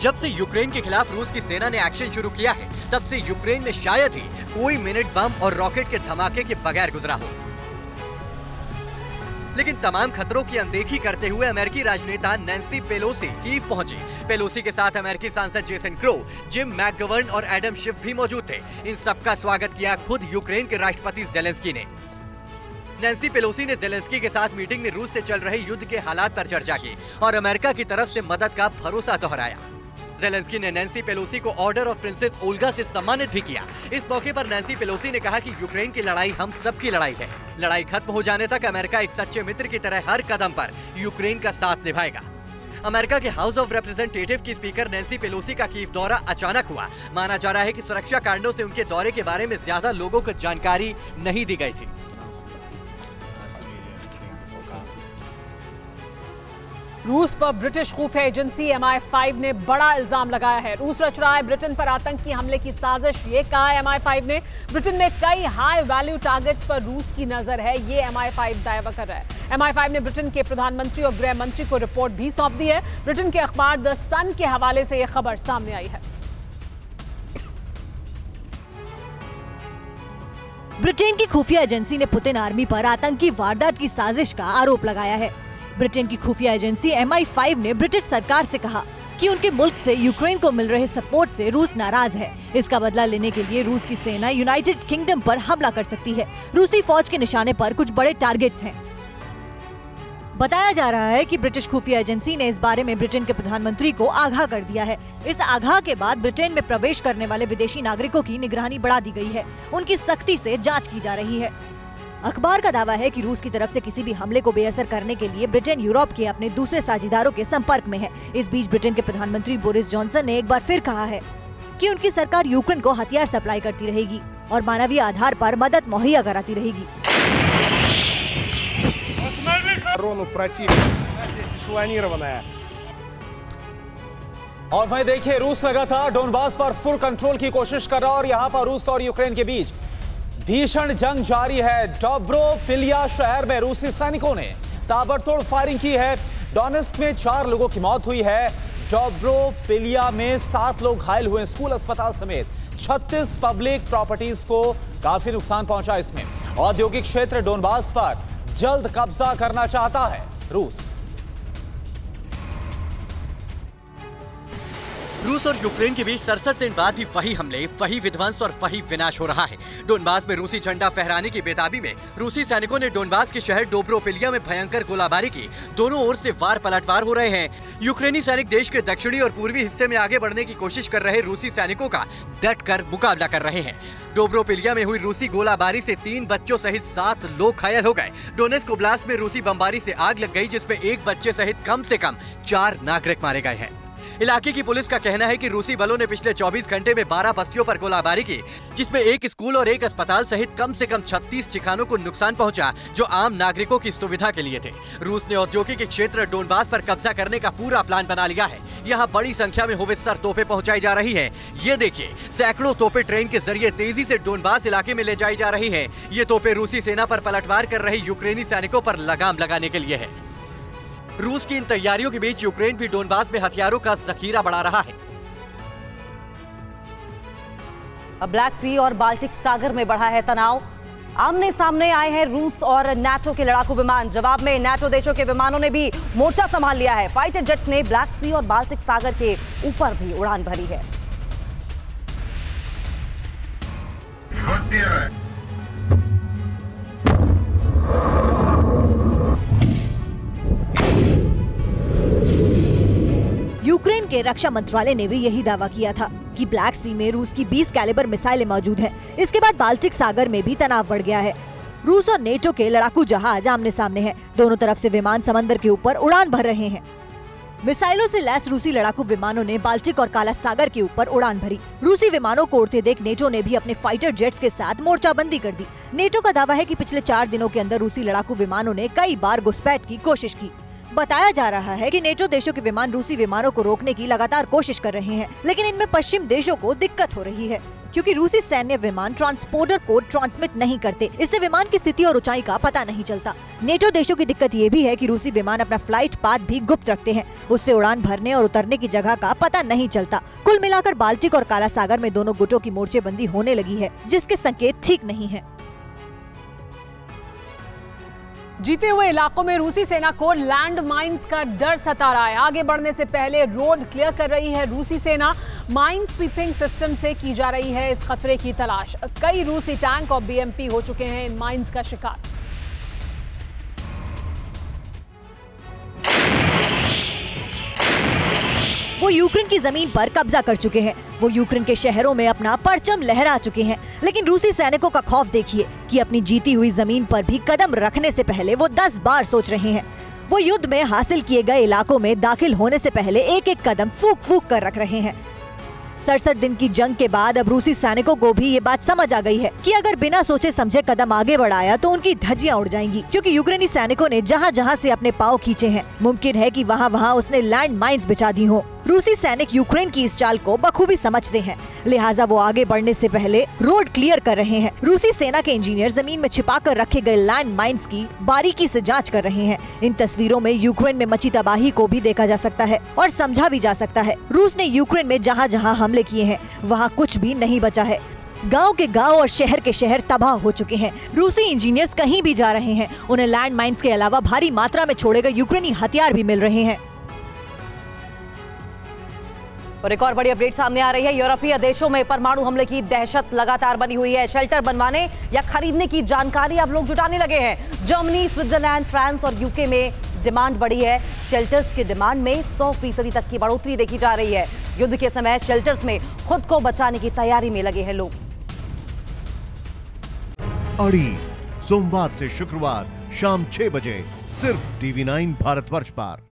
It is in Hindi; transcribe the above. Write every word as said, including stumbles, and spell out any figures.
जब से यूक्रेन के खिलाफ रूस की सेना ने एक्शन शुरू किया है, तब से यूक्रेन में शायद ही कोई मिनट बम और रॉकेट के धमाके के बगैर गुजरा हो। लेकिन तमाम खतरों की अनदेखी करते हुए अमेरिकी राजनेता नैंसी पेलोसी कीव पहुंची। पेलोसी के साथ अमेरिकी सांसद जेसन क्रो, जिम मैकगवर्न और एडम शिफ भी मौजूद थे। इन सबका स्वागत किया खुद यूक्रेन के राष्ट्रपति ज़ेलेंस्की ने। नैंसी पेलोसी ने ज़ेलेंस्की के साथ मीटिंग में रूस से चल रहे युद्ध के हालात पर चर्चा की और अमेरिका की तरफ से मदद का भरोसा दोहराया। ज़ेलेंस्की ने नैंसी पेलोसी को ऑर्डर ऑफ प्रिंसेस ओल्गा से सम्मानित भी किया। इस मौके पर नैंसी पेलोसी ने कहा कि यूक्रेन की लड़ाई हम सबकी लड़ाई है। लड़ाई खत्म हो जाने तक अमेरिका एक सच्चे मित्र की तरह हर कदम पर यूक्रेन का साथ निभाएगा। अमेरिका के हाउस ऑफ रिप्रेजेंटेटिव की स्पीकर नैंसी पेलोसी का कीव दौरा अचानक हुआ। माना जा रहा है कि सुरक्षा कारणों से उनके दौरे के बारे में ज्यादा लोगों को जानकारी नहीं दी गई थी। रूस पर ब्रिटिश खुफिया एजेंसी एम आई फाइव ने बड़ा इल्जाम लगाया है। रूस रच रहा है ब्रिटेन पर आतंकी हमले की साजिश, ये कहा है एम आई फाइव ने। ब्रिटेन में कई हाई वैल्यू टारगेट्स पर रूस की नजर है, ये एम आई फाइव दावा कर रहा है। एम आई फाइव ने ब्रिटेन के प्रधानमंत्री और गृह मंत्री को रिपोर्ट भी सौंप दी है। ब्रिटेन के अखबार द सन के हवाले से यह खबर सामने आई है। ब्रिटेन की खुफिया एजेंसी ने पुतिन आर्मी पर आतंकी वारदात की साजिश का आरोप लगाया है। ब्रिटेन की खुफिया एजेंसी एम आई फाइव ने ब्रिटिश सरकार से कहा कि उनके मुल्क से यूक्रेन को मिल रहे सपोर्ट से रूस नाराज है। इसका बदला लेने के लिए रूस की सेना यूनाइटेड किंगडम पर हमला कर सकती है। रूसी फौज के निशाने पर कुछ बड़े टारगेट्स हैं। बताया जा रहा है कि ब्रिटिश खुफिया एजेंसी ने इस बारे में ब्रिटेन के प्रधानमंत्री को आगाह कर दिया है। इस आगाह के बाद ब्रिटेन में प्रवेश करने वाले विदेशी नागरिकों की निगरानी बढ़ा दी गई है। उनकी सख्ती से जाँच की जा रही है। अखबार का दावा है कि रूस की तरफ से किसी भी हमले को बेअसर करने के लिए ब्रिटेन यूरोप के अपने दूसरे साझेदारों के संपर्क में है। इस बीच ब्रिटेन के प्रधानमंत्री बोरिस जॉनसन ने एक बार फिर कहा है कि उनकी सरकार यूक्रेन को हथियार सप्लाई करती रहेगी और मानवीय आधार पर मदद मुहैया कराती रहेगी। और भाई देखिए, रूस लगातार डोनबास पर फुल कंट्रोल की कोशिश कर रहा है और यहाँ पर रूस और यूक्रेन के बीच भीषण जंग जारी है। डोब्रोपिलिया शहर में रूसी सैनिकों ने ताबड़तोड़ फायरिंग की है। डोनेस्क में चार लोगों की मौत हुई है। डोब्रोपिलिया में सात लोग घायल हुए। स्कूल, अस्पताल समेत छत्तीस पब्लिक प्रॉपर्टीज को काफी नुकसान पहुंचा। इसमें औद्योगिक क्षेत्र डोनबास पर जल्द कब्जा करना चाहता है रूस। रूस और यूक्रेन के बीच सड़सठ दिन बाद भी वही हमले, वही विध्वंस और वही विनाश हो रहा है। डोनबास में रूसी झंडा फहराने की बेताबी में रूसी सैनिकों ने डोनबास के शहर डोब्रोपिलिया में भयंकर गोलाबारी की। दोनों ओर से वार पलटवार हो रहे हैं। यूक्रेनी सैनिक देश के दक्षिणी और पूर्वी हिस्से में आगे बढ़ने की कोशिश कर रहे रूसी सैनिकों का डट कर मुकाबला कर रहे हैं। डोब्रोपिलिया में हुई रूसी गोलाबारी से तीन बच्चों सहित सात लोग घायल हो गए। डोनेस्क ओब्लास्ट में रूसी बमबारी से आग लग गई, जिसमें एक बच्चे सहित कम से कम चार नागरिक मारे गए हैं। इलाके की पुलिस का कहना है कि रूसी बलों ने पिछले चौबीस घंटे में बारह बस्तियों पर गोलाबारी की, जिसमें एक स्कूल और एक अस्पताल सहित कम से कम छत्तीस ठिकानों को नुकसान पहुंचा, जो आम नागरिकों की सुविधा के लिए थे। रूस ने औद्योगिक क्षेत्र डोनबास पर कब्जा करने का पूरा प्लान बना लिया है। यहाँ बड़ी संख्या में होवित्ज़र तोपें पहुँचाई जा रही है। ये देखिए, सैकड़ों तोपें ट्रेन के जरिए तेजी से डोनबास इलाके में ले जाई जा रही है। ये तोपें रूसी सेना पर पलटवार कर रही यूक्रेनी सैनिकों पर लगाम लगाने के लिए है। रूस की इन तैयारियों के बीच यूक्रेन भी डोनबास में हथियारों का जखीरा बढ़ा रहा है। ब्लैक सी और बाल्टिक सागर में बढ़ा है तनाव। आमने सामने आए हैं रूस और नाटो के लड़ाकू विमान। जवाब में नाटो देशों के विमानों ने भी मोर्चा संभाल लिया है। फाइटर जेट्स ने ब्लैक सी और बाल्टिक सागर के ऊपर भी उड़ान भरी है। यूक्रेन के रक्षा मंत्रालय ने भी यही दावा किया था कि ब्लैक सी में रूस की बीस कैलिबर मिसाइलें मौजूद हैं। इसके बाद बाल्टिक सागर में भी तनाव बढ़ गया है। रूस और नेटो के लड़ाकू जहाज आमने सामने हैं। दोनों तरफ से विमान समंदर के ऊपर उड़ान भर रहे हैं। मिसाइलों से लैस रूसी लड़ाकू विमानों ने बाल्टिक और काला सागर के ऊपर उड़ान भरी। रूसी विमानों को उड़ते देख नेटो ने भी अपने फाइटर जेट्स के साथ मोर्चाबंदी कर दी। नेटो का दावा है कि पिछले चार दिनों के अंदर रूसी लड़ाकू विमानों ने कई बार घुसपैठ की कोशिश की। बताया जा रहा है कि नेटो देशों के विमान रूसी विमानों को रोकने की लगातार कोशिश कर रहे हैं, लेकिन इनमें पश्चिम देशों को दिक्कत हो रही है क्योंकि रूसी सैन्य विमान ट्रांसपोर्टर कोड ट्रांसमिट नहीं करते। इससे विमान की स्थिति और ऊंचाई का पता नहीं चलता। नेटो देशों की दिक्कत ये भी है कि रूसी विमान अपना फ्लाइट पाथ भी गुप्त रखते हैं, उससे उड़ान भरने और उतरने की जगह का पता नहीं चलता। कुल मिलाकर बाल्टिक और काला सागर में दोनों गुटों की मोर्चेबंदी होने लगी है, जिसके संकेत ठीक नहीं है। जीते हुए इलाकों में रूसी सेना को लैंड माइंस का डर सता रहा है। आगे बढ़ने से पहले रोड क्लियर कर रही है रूसी सेना। माइन स्वीपिंग सिस्टम से की जा रही है इस खतरे की तलाश। कई रूसी टैंक और बीएमपी हो चुके हैं इन माइंस का शिकार। वो यूक्रेन की जमीन पर कब्जा कर चुके हैं, वो यूक्रेन के शहरों में अपना परचम लहरा चुके हैं, लेकिन रूसी सैनिकों का खौफ देखिए कि अपनी जीती हुई जमीन पर भी कदम रखने से पहले वो दस बार सोच रहे हैं। वो युद्ध में हासिल किए गए इलाकों में दाखिल होने से पहले एक एक कदम फूक फूक कर रख रहे हैं। सड़सठ दिन की जंग के बाद अब रूसी सैनिकों को भी ये बात समझ आ गई है कि अगर बिना सोचे समझे कदम आगे बढ़ाया तो उनकी धज्जियां उड़ जाएंगी, क्योंकि यूक्रेनी सैनिकों ने जहां जहां से अपने पांव खींचे हैं, मुमकिन है कि वहां वहां उसने लैंड माइंस बिछा दी हो। रूसी सैनिक यूक्रेन की इस चाल को बखूबी समझते हैं, लिहाजा वो आगे बढ़ने से पहले रोड क्लियर कर रहे हैं। रूसी सेना के इंजीनियर जमीन में छिपा कर रखे गए लैंड माइंस की बारीकी से जांच कर रहे हैं। इन तस्वीरों में यूक्रेन में मची तबाही को भी देखा जा सकता है और समझा भी जा सकता है। रूस ने यूक्रेन में जहाँ जहाँ हमले किए हैं वहाँ कुछ भी नहीं बचा है। गांव के गांव और शहर के शहर तबाह हो चुके हैं। रूसी इंजीनियर्स कहीं भी जा रहे हैं, उन्हें लैंड माइंस के अलावा भारी मात्रा में छोड़े गए यूक्रेनी हथियार भी मिल रहे हैं। और एक और बड़ी अपडेट सामने आ रही है। यूरोपीय देशों में परमाणु हमले की दहशत लगातार बनी हुई है। शेल्टर बनवाने या खरीदने की जानकारी अब लोग जुटाने लगे हैं। जर्मनी, स्विट्जरलैंड, फ्रांस और यूके में डिमांड बढ़ी है। शेल्टर्स की डिमांड में सौ फीसदी तक की बढ़ोतरी देखी जा रही है। युद्ध के समय शेल्टर्स में खुद को बचाने की तैयारी में लगे हैं लोग। अड़ी सोमवार से शुक्रवार शाम छह बजे सिर्फ टीवी नाइन भारतवर्ष पर।